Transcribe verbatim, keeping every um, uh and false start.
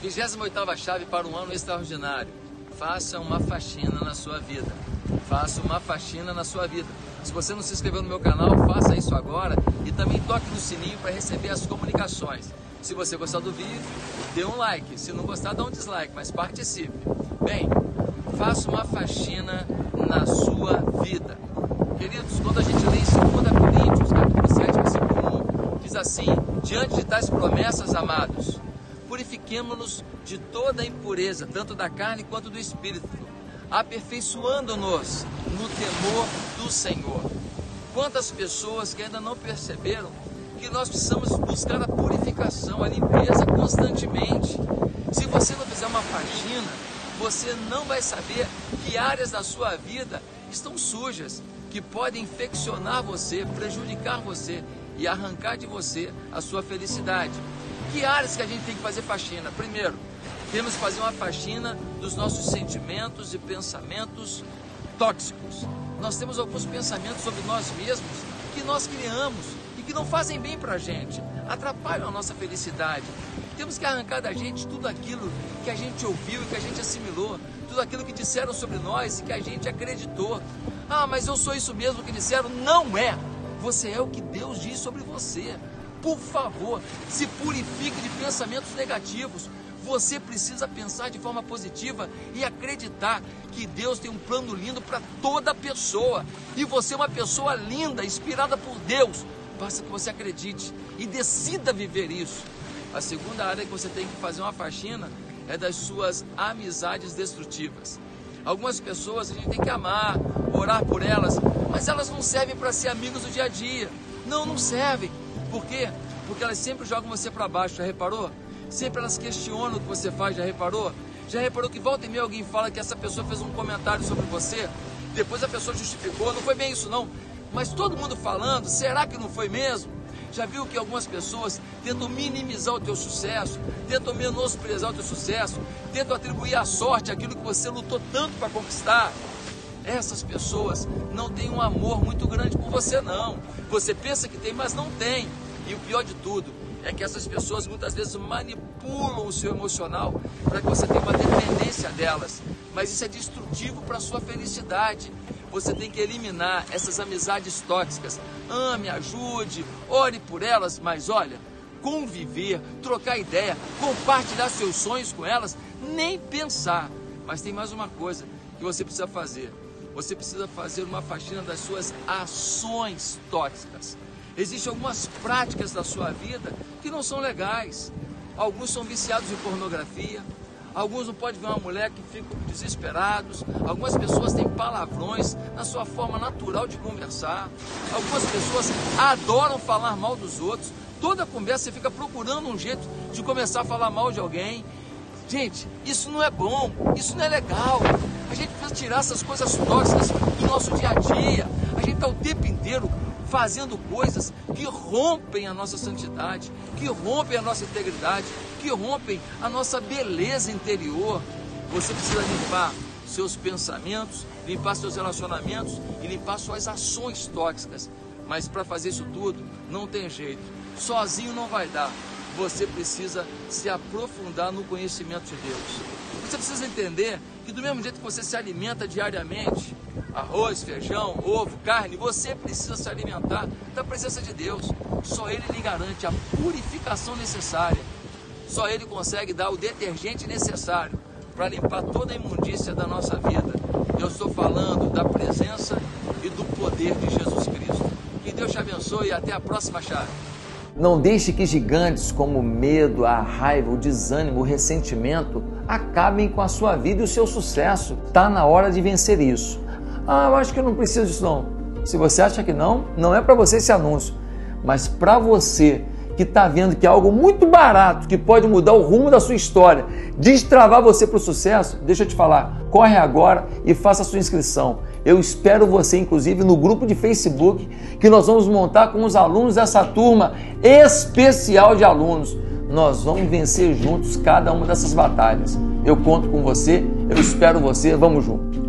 vigésima oitava chave para um ano extraordinário. Faça uma faxina na sua vida. Faça uma faxina na sua vida. Se você não se inscreveu no meu canal, faça isso agora e também toque no sininho para receber as comunicações. Se você gostar do vídeo, dê um like. Se não gostar, dá um dislike, mas participe. Bem, faça uma faxina na sua vida. Queridos, quando a gente lê em dois Coríntios, capítulo sete, versículo um, diz assim: diante de tais promessas, amados, purifiquemo-nos de toda a impureza, tanto da carne quanto do espírito, aperfeiçoando-nos no temor do Senhor. Quantas pessoas que ainda não perceberam que nós precisamos buscar a purificação, a limpeza constantemente. Se você não fizer uma faxina, você não vai saber que áreas da sua vida estão sujas, que podem infeccionar você, prejudicar você e arrancar de você a sua felicidade. Que áreas que a gente tem que fazer faxina? Primeiro, temos que fazer uma faxina dos nossos sentimentos e pensamentos tóxicos. Nós temos alguns pensamentos sobre nós mesmos que nós criamos e que não fazem bem para a gente, atrapalham a nossa felicidade. Temos que arrancar da gente tudo aquilo que a gente ouviu e que a gente assimilou, tudo aquilo que disseram sobre nós e que a gente acreditou. Ah, mas eu sou isso mesmo que disseram. Não é! Você é o que Deus diz sobre você. Por favor, se purifique de pensamentos negativos. Você precisa pensar de forma positiva e acreditar que Deus tem um plano lindo para toda pessoa. E você é uma pessoa linda, inspirada por Deus. Basta que você acredite e decida viver isso. A segunda área que você tem que fazer uma faxina é das suas amizades destrutivas. Algumas pessoas a gente tem que amar, orar por elas, mas elas não servem para ser amigos do dia a dia. Não, não servem. Por quê? Porque elas sempre jogam você para baixo, já reparou? Sempre elas questionam o que você faz, já reparou? Já reparou que volta e meia alguém fala que essa pessoa fez um comentário sobre você, depois a pessoa justificou, não foi bem isso não, mas todo mundo falando, será que não foi mesmo? Já viu que algumas pessoas tentam minimizar o teu sucesso, tentam menosprezar o teu sucesso, tentam atribuir à sorte aquilo que você lutou tanto para conquistar? Essas pessoas não têm um amor muito grande por você não. Você pensa que tem, mas não tem. E o pior de tudo é que essas pessoas muitas vezes manipulam o seu emocional para que você tenha uma dependência delas. Mas isso é destrutivo para a sua felicidade. Você tem que eliminar essas amizades tóxicas. Ame, ajude, ore por elas, mas olha, conviver, trocar ideia, compartilhar seus sonhos com elas, nem pensar. Mas tem mais uma coisa que você precisa fazer. Você precisa fazer uma faxina das suas ações tóxicas. Existem algumas práticas da sua vida que não são legais. Alguns são viciados em pornografia. Alguns não podem ver uma mulher que ficam desesperados. Algumas pessoas têm palavrões na sua forma natural de conversar. Algumas pessoas adoram falar mal dos outros. Toda conversa você fica procurando um jeito de começar a falar mal de alguém. Gente, isso não é bom, isso não é legal. A gente precisa tirar essas coisas tóxicas do nosso dia a dia. A gente está o tempo inteiro fazendo coisas que rompem a nossa santidade, que rompem a nossa integridade, que rompem a nossa beleza interior. Você precisa limpar seus pensamentos, limpar seus relacionamentos e limpar suas ações tóxicas. Mas para fazer isso tudo, não tem jeito. Sozinho não vai dar. Você precisa se aprofundar no conhecimento de Deus. Você precisa entender que do mesmo jeito que você se alimenta diariamente, arroz, feijão, ovo, carne, você precisa se alimentar da presença de Deus. Só Ele lhe garante a purificação necessária. Só Ele consegue dar o detergente necessário para limpar toda a imundícia da nossa vida. Eu estou falando da presença e do poder de Jesus Cristo. Que Deus te abençoe e até a próxima chave. Não deixe que gigantes como o medo, a raiva, o desânimo, o ressentimento acabem com a sua vida e o seu sucesso. Está na hora de vencer isso. Ah, eu acho que eu não preciso disso não. Se você acha que não, não é para você esse anúncio. Mas para você que está vendo que é algo muito barato, que pode mudar o rumo da sua história, destravar você para o sucesso, deixa eu te falar, corre agora e faça a sua inscrição. Eu espero você, inclusive, no grupo de Facebook que nós vamos montar com os alunos dessa turma especial de alunos. Nós vamos vencer juntos cada uma dessas batalhas. Eu conto com você, eu espero você, vamos junto.